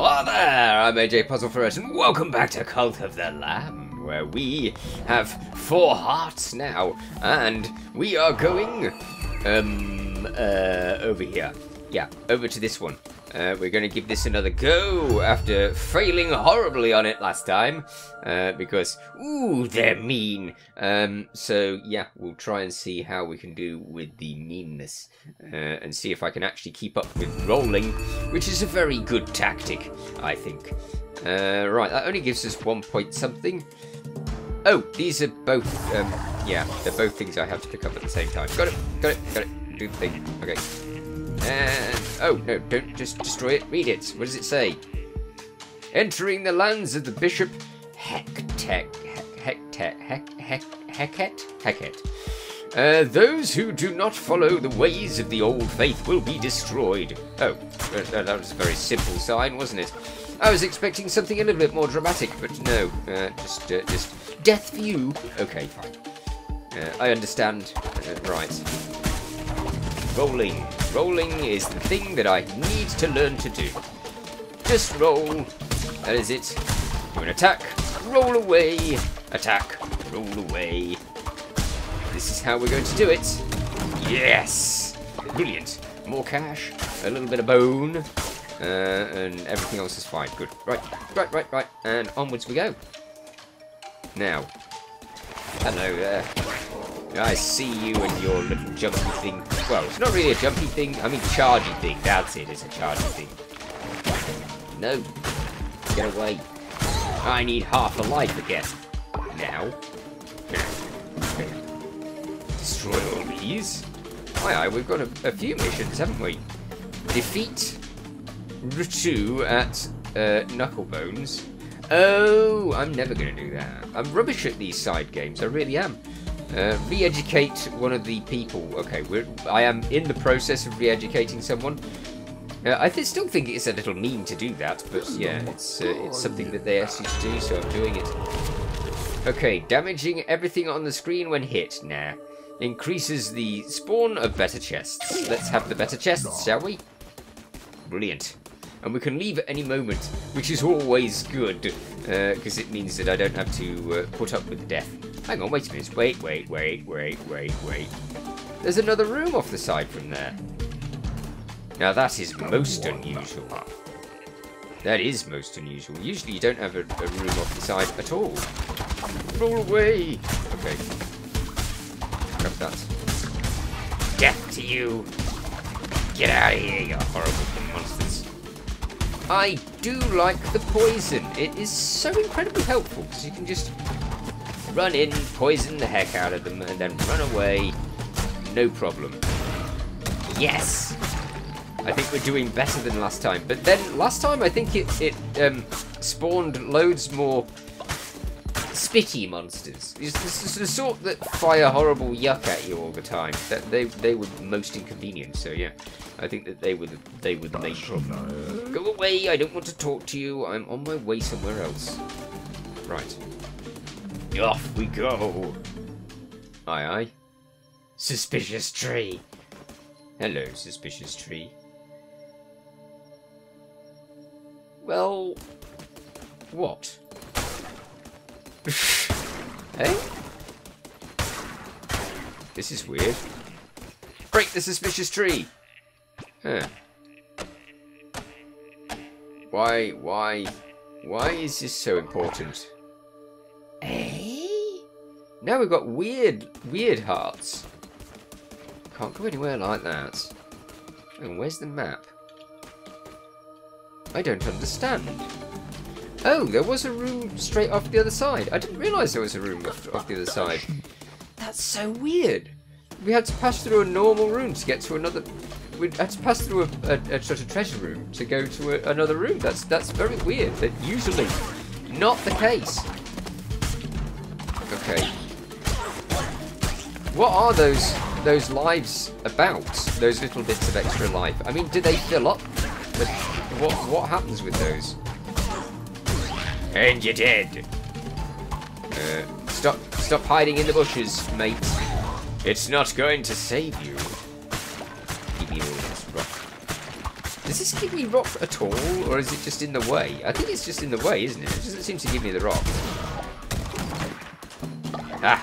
Hello there, I'm AJ PuzzleFerret, and welcome back to Cult of the Lamb, where we have 4 hearts now, and we are going over here. Yeah, over to this one. We're going to give this another go after failing horribly on it last time, because, ooh, they're mean. So, yeah, we'll try and see how we can do with the meanness and see if I can actually keep up with rolling, which is a very good tactic, I think. Right, that only gives us 1 point something. Oh, these are both, yeah, they're both things I have to pick up at the same time. Got it, got it, got it. Do the thing. Okay. And, oh, no, don't just destroy it. Read it. What does it say? Entering the lands of the Bishop Hecate. Those who do not follow the ways of the old faith will be destroyed. Oh, that was a very simple sign, wasn't it? I was expecting something a little bit more dramatic, but no. Just death for you. Okay, fine. I understand. Right. Rolling. Rolling is the thing that I need to learn to do. Just roll. That is it. Do an attack. Roll away. Attack. Roll away. This is how we're going to do it. Yes. Brilliant. More cash. A little bit of bone. And everything else is fine. Good. Right. Right, right, right. And onwards we go. Now. Hello there. I see you and your little jumpy thing. Well, it's not really a jumpy thing. I mean, chargy thing. That's it. It's a chargy thing. No. Get away. I need half a life again. Now. Destroy all these. Aye, we've got a few missions, haven't we? Defeat Ritu at Knucklebones. Oh, I'm never going to do that. I'm rubbish at these side games. I really am. Re-educate one of the people. Okay, I am in the process of re-educating someone. I still think it's a little mean to do that, but yeah, it's something that they ask you to do, so I'm doing it. Okay, damaging everything on the screen when hit. Nah. Increases the spawn of better chests. Let's have the better chests, shall we? Brilliant. And we can leave at any moment, which is always good, because it means that I don't have to put up with death. Hang on, wait a minute. Wait. There's another room off the side from there. Now that is most unusual. That is most unusual. Usually you don't have a room off the side at all. Roll away! Okay. Grab that. Death to you! Get out of here, you horrible monsters. I do like the poison. It is so incredibly helpful, because you can just run in, poison the heck out of them, and then run away. No problem. Yes! I think we're doing better than last time. But then, last time, I think it spawned loads more spitty monsters. It's the sort that fire horrible yuck at you all the time. That they were most inconvenient, so yeah. I think that they were the main problem. Go away, I don't want to talk to you. I'm on my way somewhere else. Right. Off we go. Aye, aye. Suspicious tree. Hello, suspicious tree. Well, what? Hey? This is weird. Break the suspicious tree. Huh. Why is this so important? Now we've got weird hearts. Can't go anywhere like that. And where's the map? I don't understand. Oh, there was a room straight off the other side. I didn't realise there was a room off the other side. That's so weird. We had to pass through a normal room to get to another. We had to pass through a sort of treasure room to go to another room. That's very weird. That usually not the case. Okay. What are those lives about? Those little bits of extra life. I mean, do they fill up? What happens with those? And you're dead. Stop hiding in the bushes, mate. It's not going to save you. Give me all this rock. This Does this give me rock at all, or is it just in the way? I think it's just in the way, isn't it? It doesn't seem to give me the rock. Ah.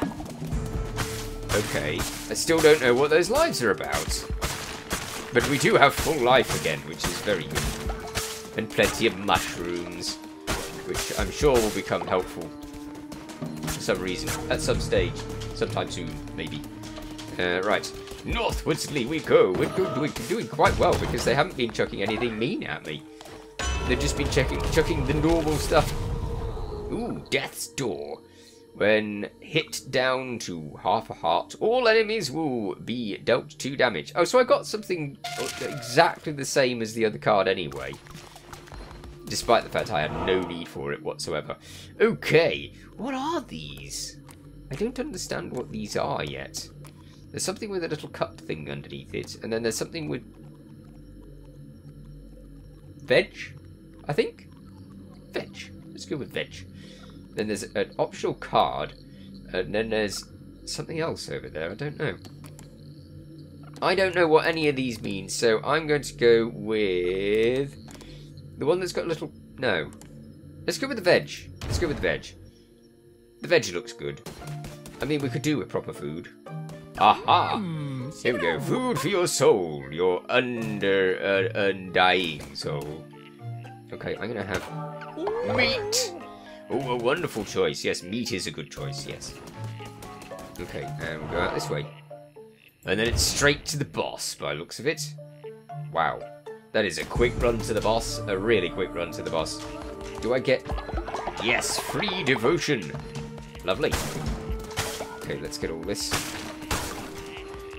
Okay. I still don't know what those lives are about. But we do have full life again, which is very good. And plenty of mushrooms, which I'm sure will become helpful for some reason, at some stage, sometime soon, maybe. Right. Northwardsly we go. We're doing quite well because they haven't been chucking anything mean at me. They've just been chucking the normal stuff. Ooh, Death's Door. When hit down to half a heart, all enemies will be dealt 2 damage. Oh, so I got something exactly the same as the other card anyway. Despite the fact I had no need for it whatsoever. Okay, what are these? I don't understand what these are yet. There's something with a little cup thing underneath it, and then there's something with veg, I think? Veg. Let's go with veg. Then there's an optional card, and then there's something else over there. I don't know. I don't know what any of these mean, so I'm going to go with the one that's got a little... No. Let's go with the veg. Let's go with the veg. The veg looks good. I mean, we could do with proper food. Aha! Here we go. Food for your soul. Your undying soul. Okay, I'm going to have meat. Oh, a wonderful choice. Yes, meat is a good choice. Yes. Okay, and we'll go out this way. And then it's straight to the boss by the looks of it. Wow. That is a quick run to the boss. A really quick run to the boss. Do I get... Yes, free devotion. Lovely. Okay, let's get all this.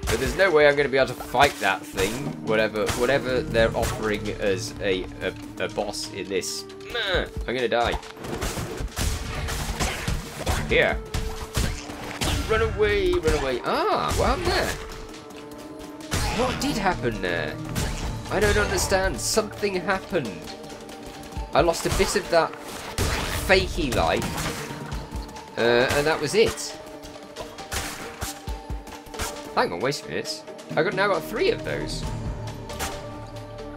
But there's no way I'm going to be able to fight that thing, whatever they're offering as a boss in this. I'm going to die. Here. Run away, run away. Ah, what happened there? What did happen there? I don't understand. Something happened. I lost a bit of that fakey life, and that was it. Hang on, wait a minute. I've now got 3 of those.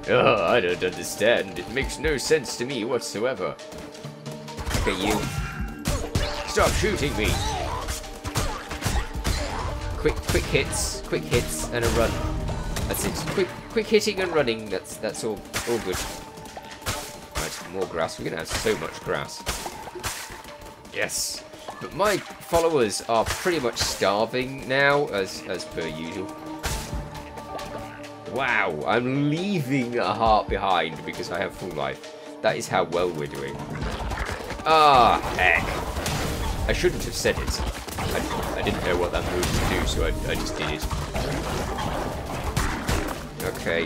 Oh, I don't understand. It makes no sense to me whatsoever. Okay, you. Stop shooting me. Quick hits, and a run. That's it. Quick hitting and running. That's all good. Right, more grass. We're gonna have so much grass. Yes. But my followers are pretty much starving now, as per usual. Wow, I'm leaving a heart behind because I have full life. That is how well we're doing. Ah, heck. I shouldn't have said it. I didn't know what that move would do, so I just did it. Okay.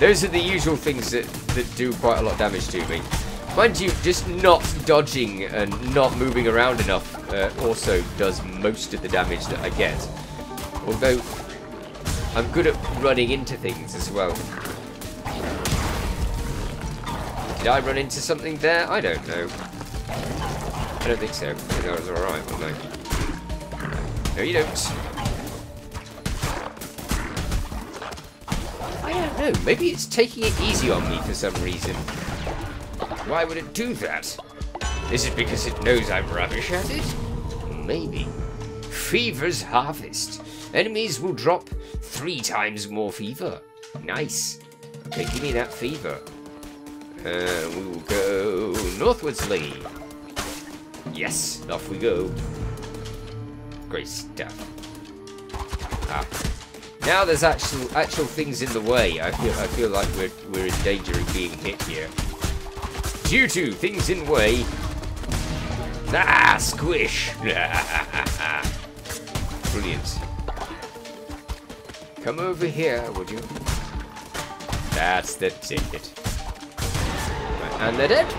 Those are the usual things that do quite a lot of damage to me. Mind you, just not dodging and not moving around enough also does most of the damage that I get. Although, I'm good at running into things as well. Did I run into something there? I don't know. I don't think so. I think I was alright, wasn't I? No, you don't. I don't know. Maybe it's taking it easy on me for some reason. Why would it do that? Is it because it knows I'm rubbish at it? Maybe. Fever's Harvest. Enemies will drop 3 times more fever. Nice. Okay, give me that fever. We will go northwardsly. Yes, off we go. Great stuff. Ah. Now there's actual things in the way. I feel like we're in danger of being hit here. Due to things in way. Ah, squish. Brilliant. Come over here, would you? That's the ticket. And they're dead.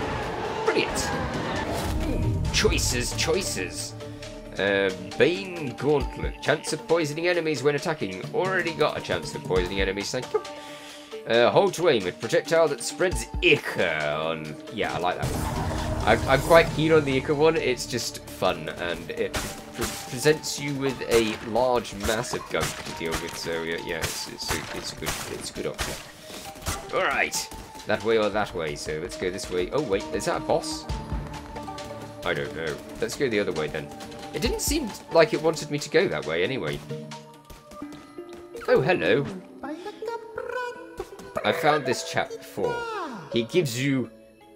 Brilliant. Ooh, choices. Bane Gauntlet. Chance of poisoning enemies when attacking. Already got a chance of poisoning enemies. Thank you. Hold to aim at projectile that spreads ichor on... Yeah, I like that one. I'm quite keen on the ichor one. It's just fun, and it presents you with a large, massive gunk to deal with. So yeah, it's a good option. Alright. That way or that way, so let's go this way. Oh, wait, is that a boss? I don't know. Let's go the other way, then. It didn't seem like it wanted me to go that way, anyway. Oh, hello. I found this chap before. He gives you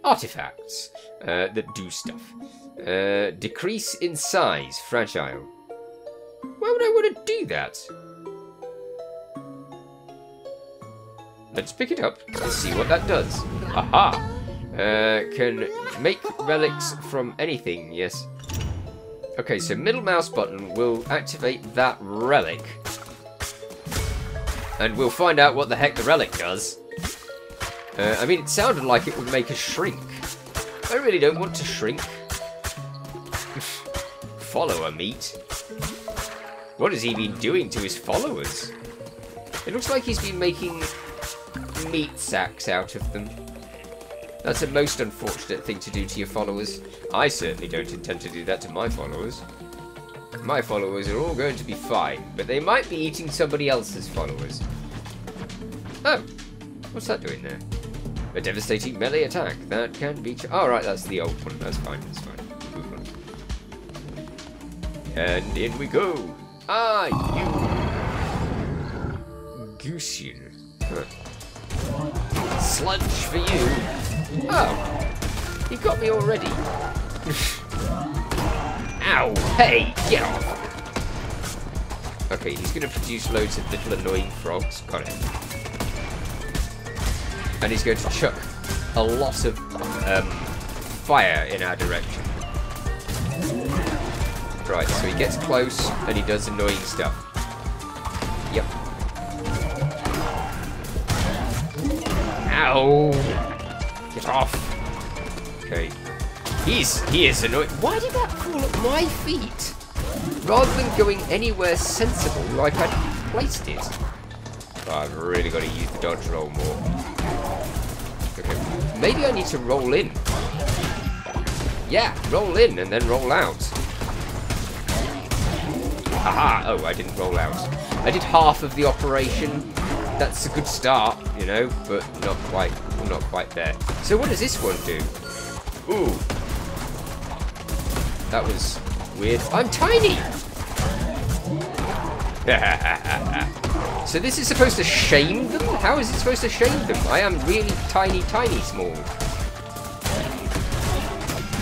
artifacts that do stuff. Decrease in size, fragile. Why would I want to do that? Let's pick it up and see what that does. Aha! Can make relics from anything, yes. Okay, so middle mouse button will activate that relic. And we'll find out what the heck the relic does. I mean, it sounded like it would make us shrink. I really don't want to shrink. Follower meat. What has he been doing to his followers? It looks like he's been making meat sacks out of them. That's a most unfortunate thing to do to your followers. I certainly don't intend to do that to my followers. My followers are all going to be fine, but they might be eating somebody else's followers. Oh, what's that doing there? A devastating melee attack. That can be... Alright, that's the old one. That's fine, that's fine. Move on. And in we go. Ah, you... Goosey. Huh. Sludge for you. Oh, he got me already. Ow, hey, get off. Okay, he's going to produce loads of little annoying frogs. Got it. And he's going to chuck a lot of fire in our direction. Right, so he gets close and he does annoying stuff. Yep. Ow. Get off. Okay. He is annoying. Why did that fall at my feet? Rather than going anywhere sensible like I placed it. Oh, I've really got to use the dodge roll more. Okay. Maybe I need to roll in. Yeah, roll in and then roll out. Aha! Oh, I didn't roll out. I did half of the operation. That's a good start, you know, but not quite. Not quite there. So what does this one do? Ooh. That was weird. I'm tiny! So this is supposed to shame them? How is it supposed to shame them? I am really tiny, tiny small.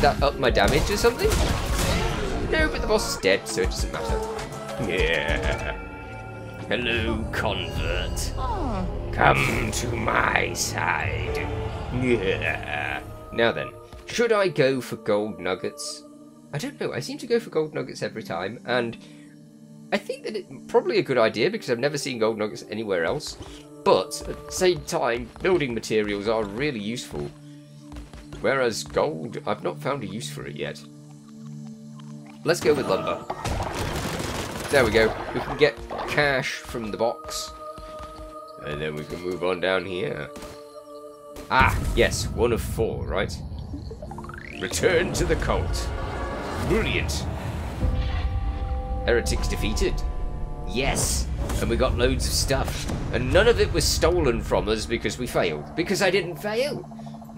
That up my damage or something? No, but the boss is dead, so it doesn't matter. Yeah. Hello, convert. Oh. Come to my side. Yeah. Now then, should I go for gold nuggets? I don't know. I seem to go for gold nuggets every time, and I think that it's probably a good idea because I've never seen gold nuggets anywhere else. But at the same time, building materials are really useful. Whereas gold, I've not found a use for it yet. Let's go with lumber. There we go. We can get cash from the box. And then we can move on down here. Ah, yes, 1 of 4, right? Return to the cult. Brilliant. Heretics defeated. Yes, and we got loads of stuff. And none of it was stolen from us because we failed. Because I didn't fail.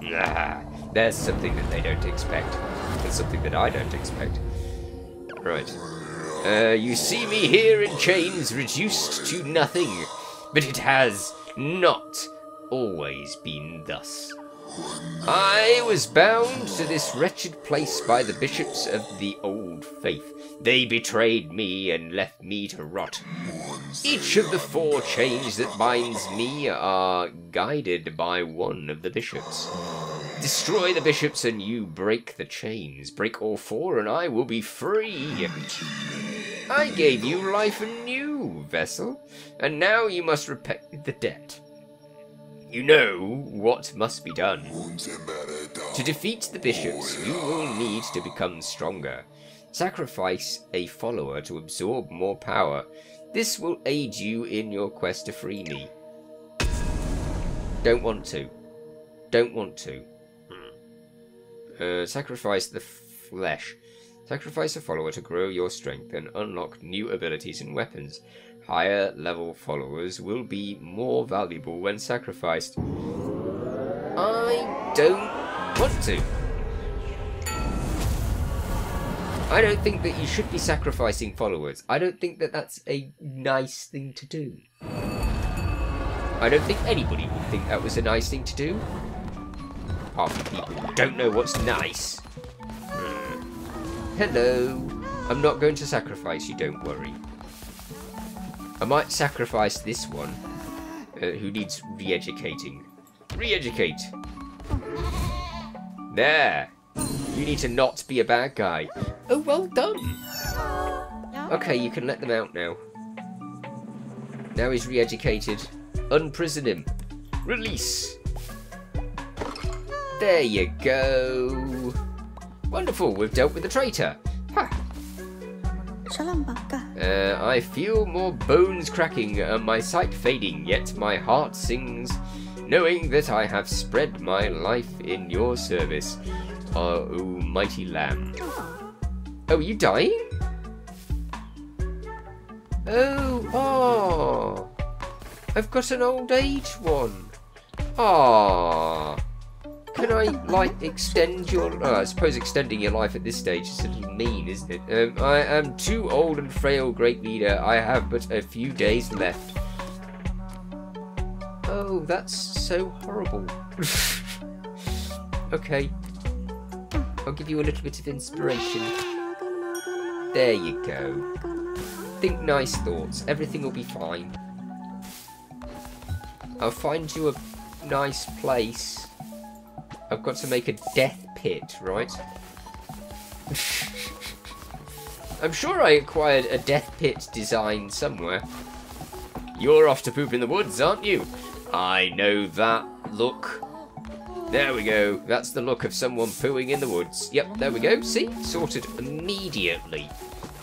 Nah, there's something that they don't expect. There's something that I don't expect. Right. You see me here in chains, reduced to nothing. But it has not always been thus. I was bound to this wretched place by the bishops of the old faith. They betrayed me and left me to rot. Each of the 4 chains that binds me are guided by one of the bishops. Destroy the bishops and you break the chains. Break all 4 and I will be free. I gave you life anew, vessel, and now you must repay the debt. You know what must be done. To defeat the bishops, you will need to become stronger. Sacrifice a follower to absorb more power. This will aid you in your quest to free me. Don't want to. Don't want to. Sacrifice the flesh. Sacrifice a follower to grow your strength and unlock new abilities and weapons. Higher level followers will be more valuable when sacrificed. I don't want to. I don't think that you should be sacrificing followers. I don't think that that's a nice thing to do. I don't think anybody would think that was a nice thing to do. Half the people don't know what's nice. Hello. I'm not going to sacrifice you, don't worry. I might sacrifice this one, who needs re-educating. Re-educate! There! You need to not be a bad guy. Oh, well done! Okay, you can let them out now. Now he's re-educated. Unprison him. Release. There you go. Wonderful, we've dealt with the traitor. Ha. I feel more bones cracking, my sight fading, yet my heart sings, knowing that I have spread my life in your service, O mighty Lamb. Oh, are you dying? Oh, oh. I've got an old age one. Ah, can I like extend your? Oh, I suppose extending your life at this stage is a little mean, isn't it? I am too old and frail, great leader. I have but a few days left. Oh, that's so horrible. Okay, I'll give you a little bit of inspiration. There you go. Think nice thoughts. Everything will be fine. I'll find you a nice place. I've got to make a death pit, right? I'm sure I acquired a death pit design somewhere. You're off to poop in the woods, aren't you? I know that look. There we go. That's the look of someone pooing in the woods. Yep, there we go. See? Sorted immediately.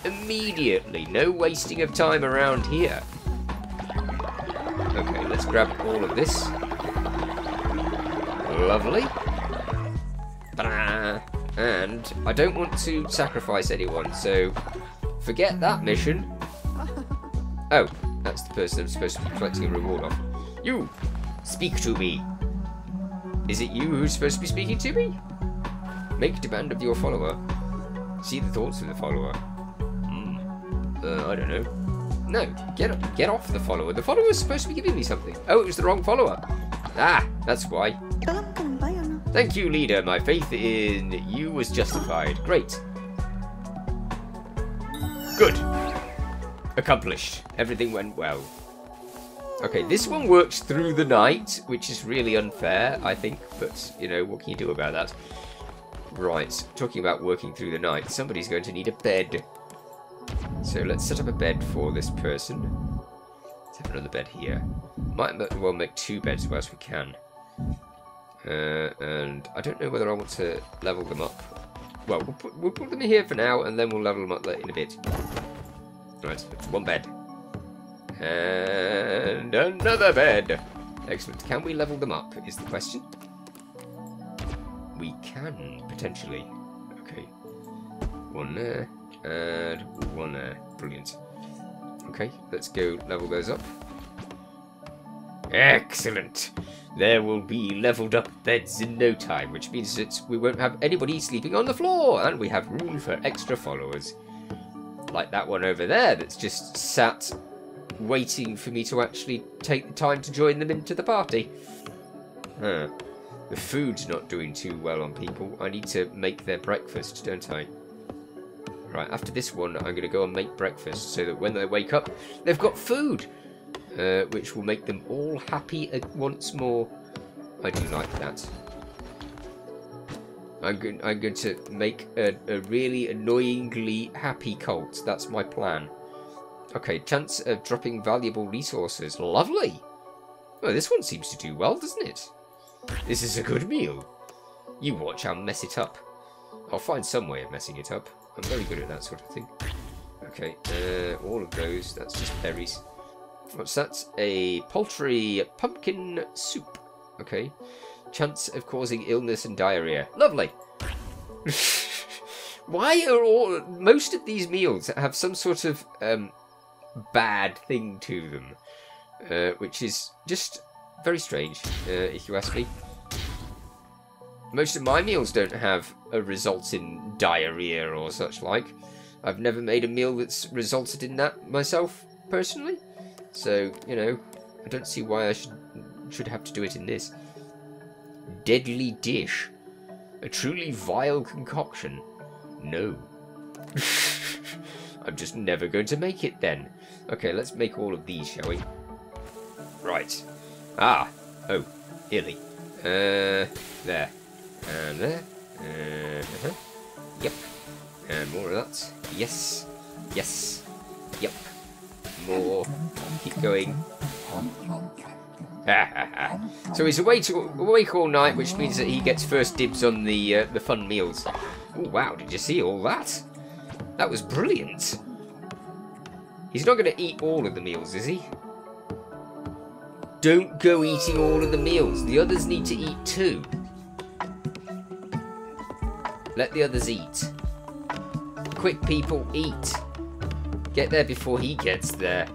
Immediately. No wasting of time around here. Okay, let's grab all of this. Lovely. And I don't want to sacrifice anyone, so forget that mission. Oh, that's the person I'm supposed to be collecting a reward off. You! Speak to me! Is it you who's supposed to be speaking to me? Make demand of your follower. See the thoughts of the follower. I don't know. No, get off the follower. The follower's supposed to be giving me something. Oh, it was the wrong follower. Ah, that's why. Thank you, leader. My faith in you was justified. Great. Good. Accomplished. Everything went well. Okay, this one works through the night, which is really unfair, I think. But, you know, what can you do about that? Right, talking about working through the night. Somebody's going to need a bed. So let's set up a bed for this person. Let's have another bed here. Might well make two beds whilst we can. And I don't know whether I want to level them up. Well, we'll put them in here for now, and then we'll level them up in a bit. Right, one bed. And another bed. Excellent. Can we level them up, is the question. We can, potentially. Okay. One there. And one there. Brilliant. Okay, let's go level those up. Excellent. There will be leveled up beds in no time, which means that we won't have anybody sleeping on the floor, and we have room for extra followers. Like that one over there that's just sat waiting for me to actually take the time to join them into the party. Huh. The food's not doing too well on people. I need to make their breakfast, don't I? Right, after this one, I'm going to go and make breakfast so that when they wake up, they've got food, which will make them all happy once more. I do like that. I'm going to make a really annoyingly happy cult. That's my plan. Okay, chance of dropping valuable resources. Lovely. Well, this one seems to do well, doesn't it? This is a good meal. You watch, I'll mess it up. I'll find some way of messing it up. I'm very good at that sort of thing. Okay, all of those, that's just berries. What's that? A poultry pumpkin soup. Okay. Chance of causing illness and diarrhea. Lovely. Why are most of these meals have some sort of bad thing to them, which is just very strange, if you ask me. Most of my meals don't have a result in diarrhea or such like. I've never made a meal that's resulted in that myself, personally. So, you know, I don't see why I should have to do it in this. Deadly dish. A truly vile concoction. No. I'm just never going to make it then. Okay, let's make all of these, shall we? Right. Ah. Oh. Illy. There. And there. Uh-huh. Yep. And more of that. Yes. Yes. Yep. More. Keep going. So he's awake all night, which means that he gets first dibs on the fun meals. Oh wow! Did you see all that? That was brilliant. He's not going to eat all of the meals, is he? Don't go eating all of the meals. The others need to eat too. Let the others eat. Quick, people, eat. Get there before he gets there.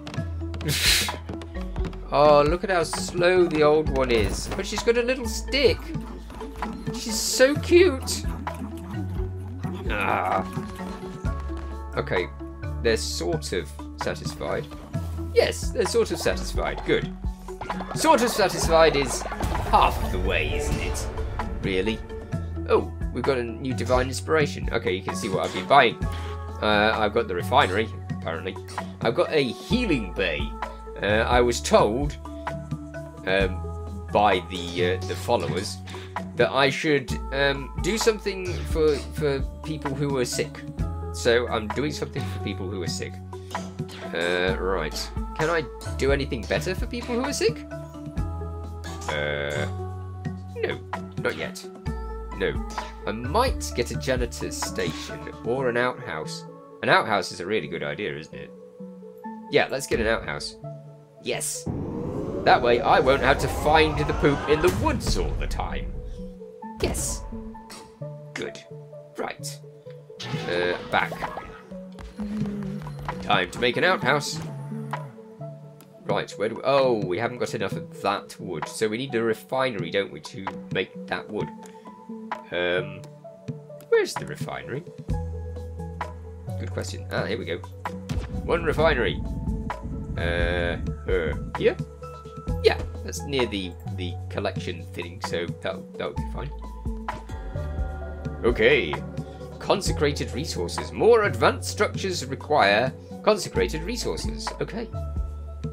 Oh, look at how slow the old one is. But she's got a little stick. She's so cute. Ah. Okay, they're sort of satisfied. Yes, they're sort of satisfied. Good. Sort of satisfied is half of the way, isn't it? Really? Oh, we've got a new divine inspiration. Okay, you can see what I've been buying. I've got the refinery, apparently. I've got a healing bay. I was told by the followers that I should do something for people who are sick. So I'm doing something for people who are sick. Right. Can I do anything better for people who are sick? No, not yet. No. I might get a janitor's station or an outhouse. An outhouse is a really good idea, isn't it? Yeah, let's get an outhouse. Yes. That way I won't have to find the poop in the woods all the time. Yes. Good. Right. Back. Time to make an outhouse. Right, where do we... Oh, we haven't got enough of that wood. So we need a refinery, don't we, to make that wood. Where's the refinery? Good question. Ah, here we go. One refinery. Here? Yeah, that's near the collection thing, so that'll be fine. Okay. Consecrated resources. More advanced structures require consecrated resources. Okay.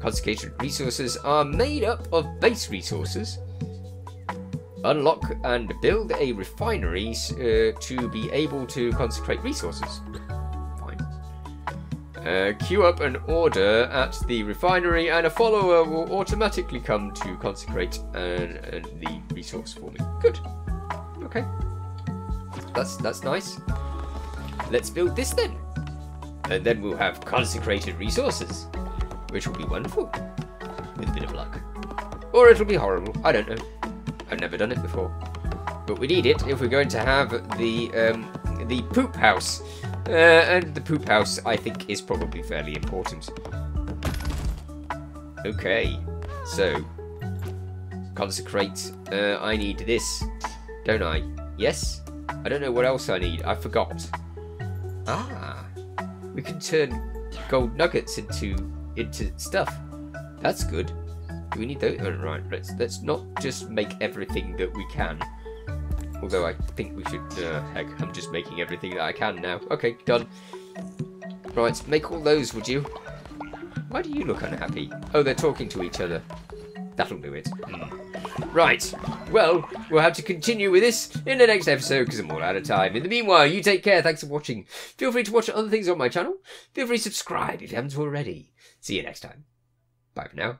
Consecrated resources are made up of base resources. Unlock and build a refinery to be able to consecrate resources. Fine. Queue up an order at the refinery and a follower will automatically come to consecrate the resource for me. Good. Okay. That's nice. Let's build this then. And then we'll have consecrated resources, which will be wonderful, with a bit of luck. Or it'll be horrible, I don't know. I've never done it before. But we need it if we're going to have the poop house. And the poop house, I think, is probably fairly important. Okay, so, consecrate. I need this, don't I? Yes? I don't know what else I need. I forgot. Ah, we can turn gold nuggets into stuff. That's good. Do we need those? Oh, right. Let's not just make everything that we can. Although I think we should. Heck, I'm just making everything that I can now. Okay, done. Right, make all those, would you? Why do you look unhappy? Oh, they're talking to each other. That'll do it. Right, well, we'll have to continue with this in the next episode because I'm all out of time. In the meanwhile, you take care. Thanks for watching. Feel free to watch other things on my channel. Feel free to subscribe if you haven't already. See you next time. Bye for now.